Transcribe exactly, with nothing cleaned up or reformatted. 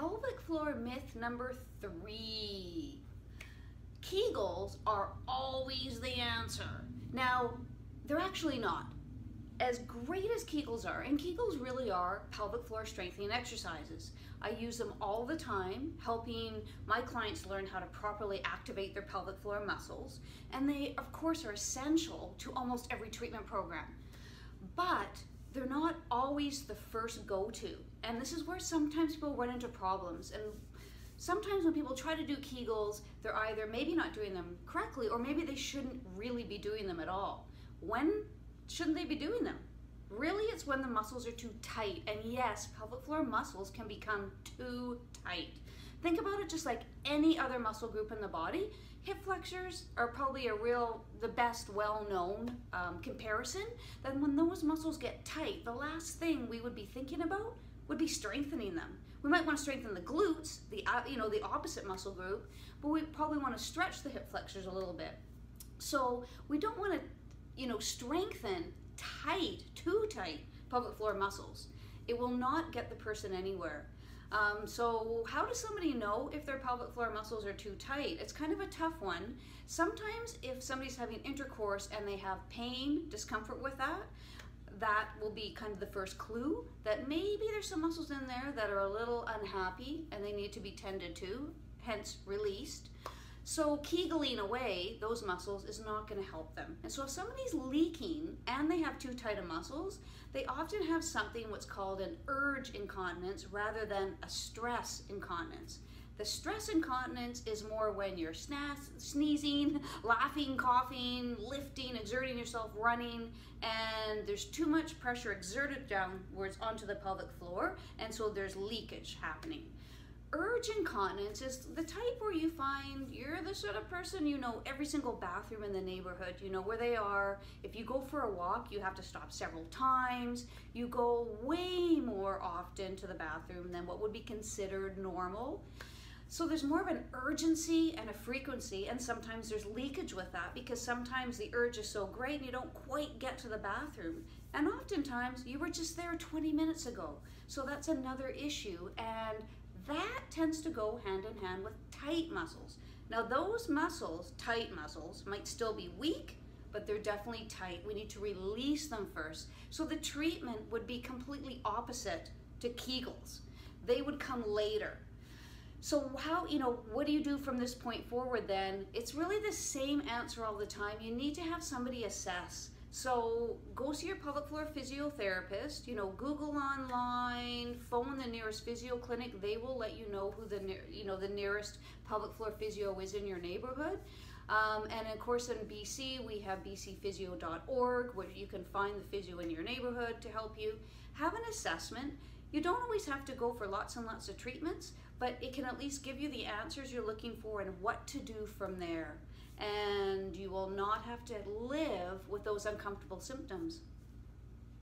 pelvic floor myth number three. Kegels are always the answer. Now, they're actually not. As great as Kegels are, and Kegels really are pelvic floor strengthening exercises. I use them all the time, helping my clients learn how to properly activate their pelvic floor muscles. And they, of course, are essential to almost every treatment program. But they're not always the first go-to. And this is where sometimes people run into problems. And sometimes when people try to do Kegels, they're either maybe not doing them correctly, or maybe they shouldn't really be doing them at all. When shouldn't they be doing them? Really, it's when the muscles are too tight. And yes, pelvic floor muscles can become too tight. Think about it just like any other muscle group in the body. Hip flexors are probably a real, the best well-known um, comparison. Then when those muscles get tight, the last thing we would be thinking about would be strengthening them. We might want to strengthen the glutes, the you know the opposite muscle group, but we probably want to stretch the hip flexors a little bit. So we don't want to you know, strengthen tight, too tight pelvic floor muscles. It will not get the person anywhere. Um, so how does somebody know if their pelvic floor muscles are too tight? It's kind of a tough one. Sometimes if somebody's having intercourse and they have pain, discomfort with that, that will be kind of the first clue that maybe there's some muscles in there that are a little unhappy and they need to be tended to, hence released. So Kegeling away those muscles is not going to help them. And so if somebody's leaking and they have too tight of muscles, they often have something what's called an urge incontinence rather than a stress incontinence. The stress incontinence is more when you're sneezing, laughing, coughing, lifting, exerting yourself, running, and there's too much pressure exerted downwards onto the pelvic floor, and so there's leakage happening. Urge incontinence is the type where you find you're the sort of person, you know every single bathroom in the neighborhood, you know where they are. If you go for a walk, you have to stop several times. You go way more often to the bathroom than what would be considered normal. So there's more of an urgency and a frequency, and sometimes there's leakage with that because sometimes the urge is so great and you don't quite get to the bathroom. And oftentimes you were just there twenty minutes ago. So that's another issue. And that tends to go hand in hand with tight muscles. Now those muscles, tight muscles, might still be weak, but they're definitely tight. We need to release them first. So the treatment would be completely opposite to Kegels. They would come later. So how, you know, what do you do from this point forward then? It's really the same answer all the time. You need to have somebody assess. So go see your pelvic floor physiotherapist, you know, Google online, phone the nearest physio clinic. They will let you know who the, you know, the nearest pelvic floor physio is in your neighborhood. Um, and of course in B C, we have b c physio dot org, where you can find the physio in your neighborhood to help you. Have an assessment. You don't always have to go for lots and lots of treatments, but it can at least give you the answers you're looking for and what to do from there. And you will not have to live with those uncomfortable symptoms.